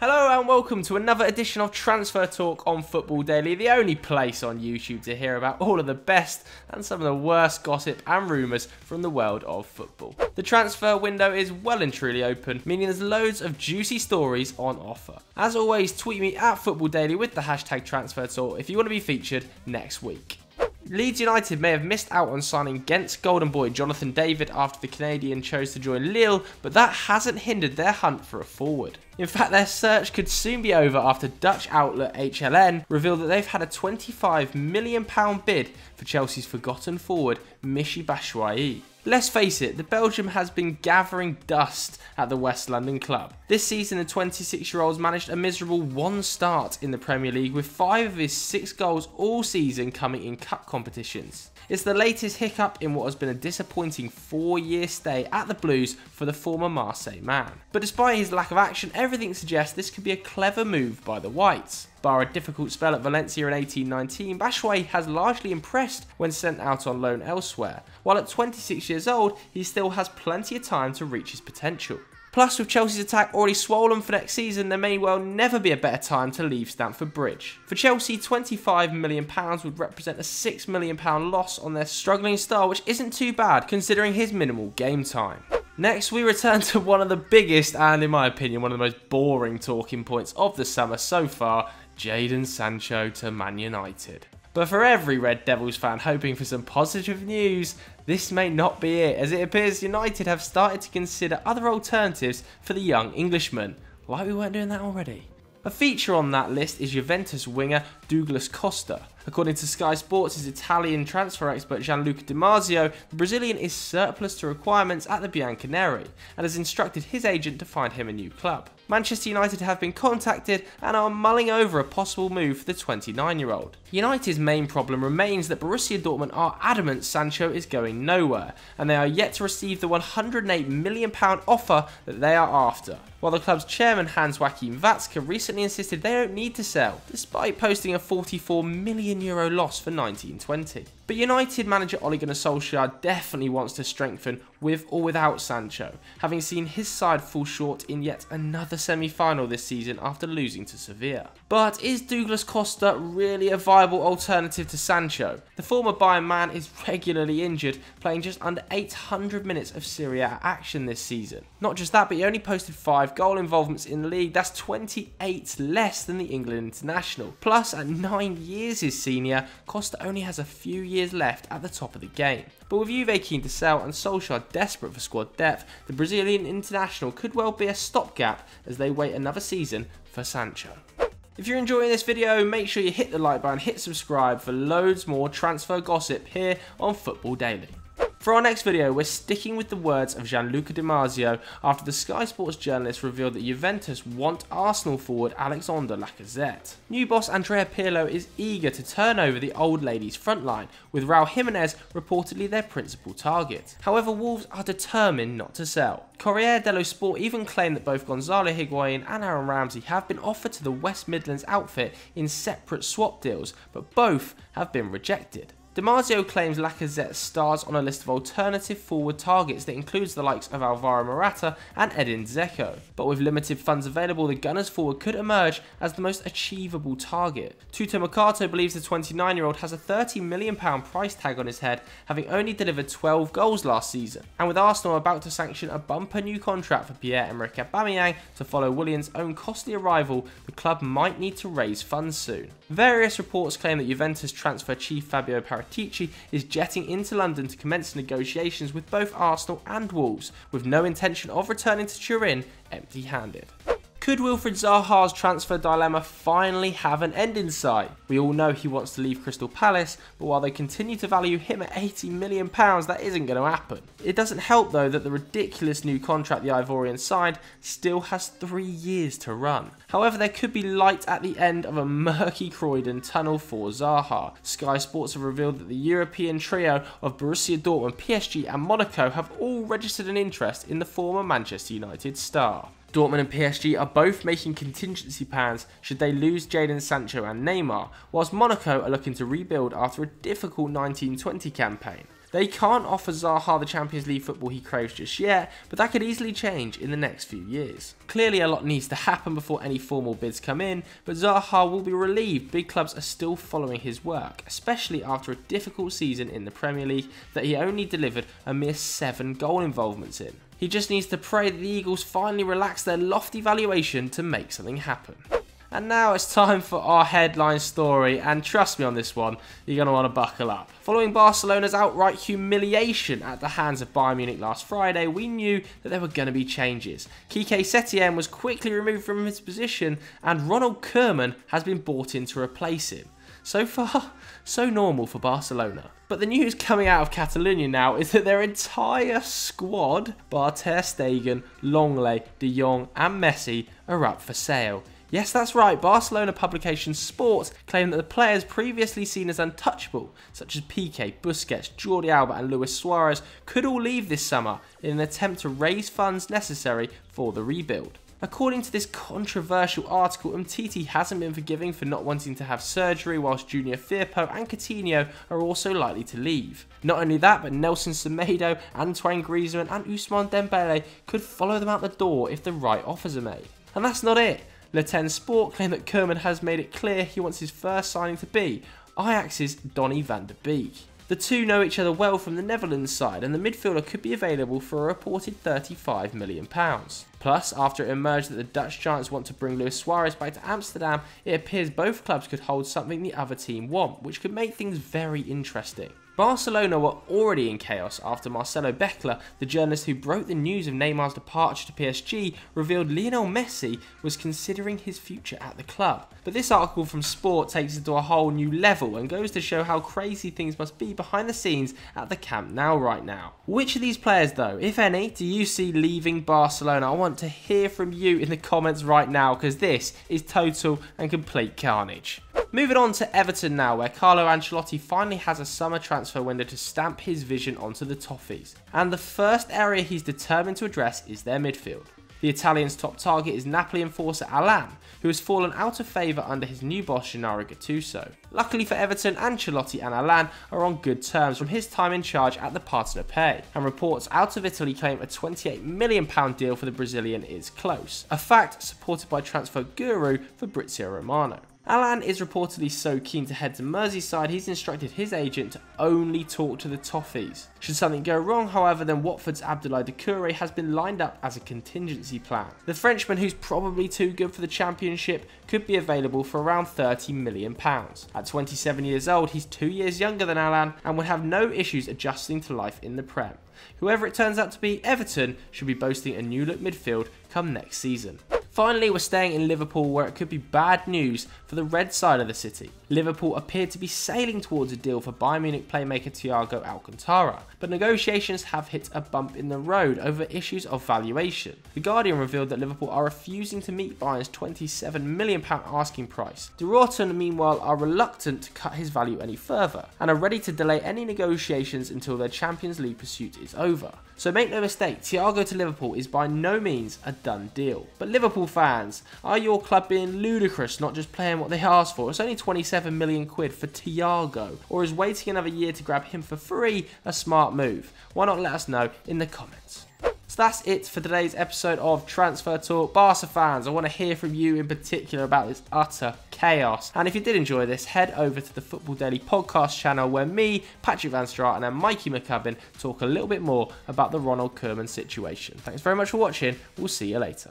Hello and welcome to another edition of Transfer Talk on Football Daily, the only place on YouTube to hear about all of the best and some of the worst gossip and rumours from the world of football. The transfer window is well and truly open, meaning there's loads of juicy stories on offer. As always, tweet me at Football Daily with the hashtag Transfer Talk if you want to be featured next week. Leeds United may have missed out on signing Ghent's golden boy Jonathan David after the Canadian chose to join Lille, but that hasn't hindered their hunt for a forward. In fact, their search could soon be over after Dutch outlet HLN revealed that they've had a £25 million bid for Chelsea's forgotten forward Michy Batshuayi. Let's face it, the Belgium has been gathering dust at the West London club. This season, the 26-year-old's managed a miserable one start in the Premier League with 5 of his 6 goals all season coming in cup competitions. It's the latest hiccup in what has been a disappointing 4-year stay at the Blues for the former Marseille man. But despite his lack of action, everything suggests this could be a clever move by the Whites. Bar a difficult spell at Valencia in 18-19, Batshuayi has largely impressed when sent out on loan elsewhere, while at 26 years old he still has plenty of time to reach his potential. Plus, with Chelsea's attack already swollen for next season, there may well never be a better time to leave Stamford Bridge. For Chelsea, £25 million would represent a £6 million loss on their struggling star, which isn't too bad considering his minimal game time. Next, we return to one of the biggest and, in my opinion, one of the most boring talking points of the summer so far, Jadon Sancho to Man United. But for every Red Devils fan hoping for some positive news, this may not be it, as it appears United have started to consider other alternatives for the young Englishman. Like we weren't doing that already. A feature on that list is Juventus winger Douglas Costa. According to Sky Sports' Italian transfer expert Gianluca Di Marzio, the Brazilian is surplus to requirements at the Bianconeri and has instructed his agent to find him a new club. Manchester United have been contacted and are mulling over a possible move for the 29-year-old. United's main problem remains that Borussia Dortmund are adamant Sancho is going nowhere, and they are yet to receive the £108 million offer that they are after, while the club's chairman Hans Joachim Watzke recently insisted they don't need to sell, despite posting a €44 million loss for 1920. But United manager Ole Gunnar Solskjaer definitely wants to strengthen with or without Sancho, having seen his side fall short in yet another semi-final this season after losing to Sevilla. But is Douglas Costa really a viable alternative to Sancho? The former Bayern man is regularly injured, playing just under 800 minutes of Serie A action this season. Not just that, but he only posted 5 goal involvements in the league. That's 28 less than the England international. Plus, at 9 years his senior, Costa only has a few years left at the top of the game. But with Juve keen to sell and Solskjaer desperate for squad depth, the Brazilian international could well be a stopgap as they wait another season for Sancho. If you're enjoying this video, make sure you hit the like button, hit subscribe for loads more transfer gossip here on Football Daily. For our next video, we're sticking with the words of Gianluca Di Marzio after the Sky Sports journalist revealed that Juventus want Arsenal forward Alexandre Lacazette. New boss Andrea Pirlo is eager to turn over the old ladies' front line, with Raul Jimenez reportedly their principal target. However, Wolves are determined not to sell. Corriere dello Sport even claimed that both Gonzalo Higuain and Aaron Ramsey have been offered to the West Midlands outfit in separate swap deals, but both have been rejected. Di Marzio claims Lacazette stars on a list of alternative forward targets that includes the likes of Alvaro Morata and Edin Dzeko, but with limited funds available, the Gunners forward could emerge as the most achievable target. Tuto Mercato believes the 29-year-old has a £30 million price tag on his head, having only delivered 12 goals last season, and with Arsenal about to sanction a bumper new contract for Pierre-Emerick Aubameyang to follow Willian's own costly arrival, the club might need to raise funds soon. Various reports claim that Juventus transfer chief Fabio Paratici is jetting into London to commence negotiations with both Arsenal and Wolves, with no intention of returning to Turin empty-handed. Could Wilfried Zaha's transfer dilemma finally have an end in sight? We all know he wants to leave Crystal Palace, but while they continue to value him at £80 million, that isn't going to happen. It doesn't help though that the ridiculous new contract the Ivorian signed still has 3 years to run. However, there could be light at the end of a murky Croydon tunnel for Zaha. Sky Sports have revealed that the European trio of Borussia Dortmund, PSG and Monaco have all registered an interest in the former Manchester United star. Dortmund and PSG are both making contingency plans should they lose Jadon Sancho and Neymar, whilst Monaco are looking to rebuild after a difficult 1920 campaign. They can't offer Zaha the Champions League football he craves just yet, but that could easily change in the next few years. Clearly a lot needs to happen before any formal bids come in, but Zaha will be relieved big clubs are still following his work, especially after a difficult season in the Premier League that he only delivered a mere 7 goal involvements in. He just needs to pray that the Eagles finally relax their lofty valuation to make something happen. And now it's time for our headline story, and trust me on this one, you're going to want to buckle up. Following Barcelona's outright humiliation at the hands of Bayern Munich last Friday, we knew that there were going to be changes. Quique Setien was quickly removed from his position, and Ronald Koeman has been brought in to replace him. So far, so normal for Barcelona. But the news coming out of Catalonia now is that their entire squad, bar Ter Stegen, Longley, De Jong and Messi, are up for sale. Yes, that's right, Barcelona publication Sports claimed that the players previously seen as untouchable, such as Piqué, Busquets, Jordi Alba and Luis Suarez, could all leave this summer in an attempt to raise funds necessary for the rebuild. According to this controversial article, Umtiti hasn't been forgiven for not wanting to have surgery, whilst Junior Firpo and Coutinho are also likely to leave. Not only that, but Nelson Semedo, Antoine Griezmann and Ousmane Dembele could follow them out the door if the right offers are made. And that's not it. Le Temps Sport claimed that Koeman has made it clear he wants his first signing to be Ajax's Donny van de Beek. The two know each other well from the Netherlands side, and the midfielder could be available for a reported £35 million. Plus, after it emerged that the Dutch giants want to bring Luis Suarez back to Amsterdam, it appears both clubs could hold something the other team want, which could make things very interesting. Barcelona were already in chaos after Marcelo Beckler, the journalist who broke the news of Neymar's departure to PSG, revealed Lionel Messi was considering his future at the club. But this article from Sport takes it to a whole new level and goes to show how crazy things must be behind the scenes at the Camp Nou right now. Which of these players though, if any, do you see leaving Barcelona? I want to hear from you in the comments right now, because this is total and complete carnage. Moving on to Everton now, where Carlo Ancelotti finally has a summer transfer window to stamp his vision onto the Toffees. And the first area he's determined to address is their midfield. The Italian's top target is Napoli enforcer Allan, who has fallen out of favour under his new boss Gennaro Gattuso. Luckily for Everton, Ancelotti and Allan are on good terms from his time in charge at the Partenope, and reports out of Italy claim a £28 million deal for the Brazilian is close, a fact supported by transfer guru Fabrizio Romano. Allan is reportedly so keen to head to Merseyside, he's instructed his agent to only talk to the Toffees. Should something go wrong, however, then Watford's Abdoulaye Doucouré has been lined up as a contingency plan. The Frenchman, who's probably too good for the Championship, could be available for around £30 million. At 27 years old, he's 2 years younger than Allan and would have no issues adjusting to life in the Prem. Whoever it turns out to be, Everton should be boasting a new look midfield come next season. Finally, we're staying in Liverpool, where it could be bad news for the red side of the city. Liverpool appeared to be sailing towards a deal for Bayern Munich playmaker Thiago Alcantara, but negotiations have hit a bump in the road over issues of valuation. The Guardian revealed that Liverpool are refusing to meet Bayern's £27 million asking price. Dortmund, meanwhile, are reluctant to cut his value any further, and are ready to delay any negotiations until their Champions League pursuit is over. So make no mistake, Thiago to Liverpool is by no means a done deal. But Liverpool fans, are your club being ludicrous not just playing what they asked for? It's only 27 million quid for Thiago, or is waiting another year to grab him for free a smart move? Why not let us know in the comments? So that's it for today's episode of Transfer Talk. Barca fans, I want to hear from you in particular about this utter chaos. And if you did enjoy this, head over to the Football Daily podcast channel, where me, Patrick Van Straten and Mikey McCubbin talk a little bit more about the Ronald Koeman situation. Thanks very much for watching. We'll see you later.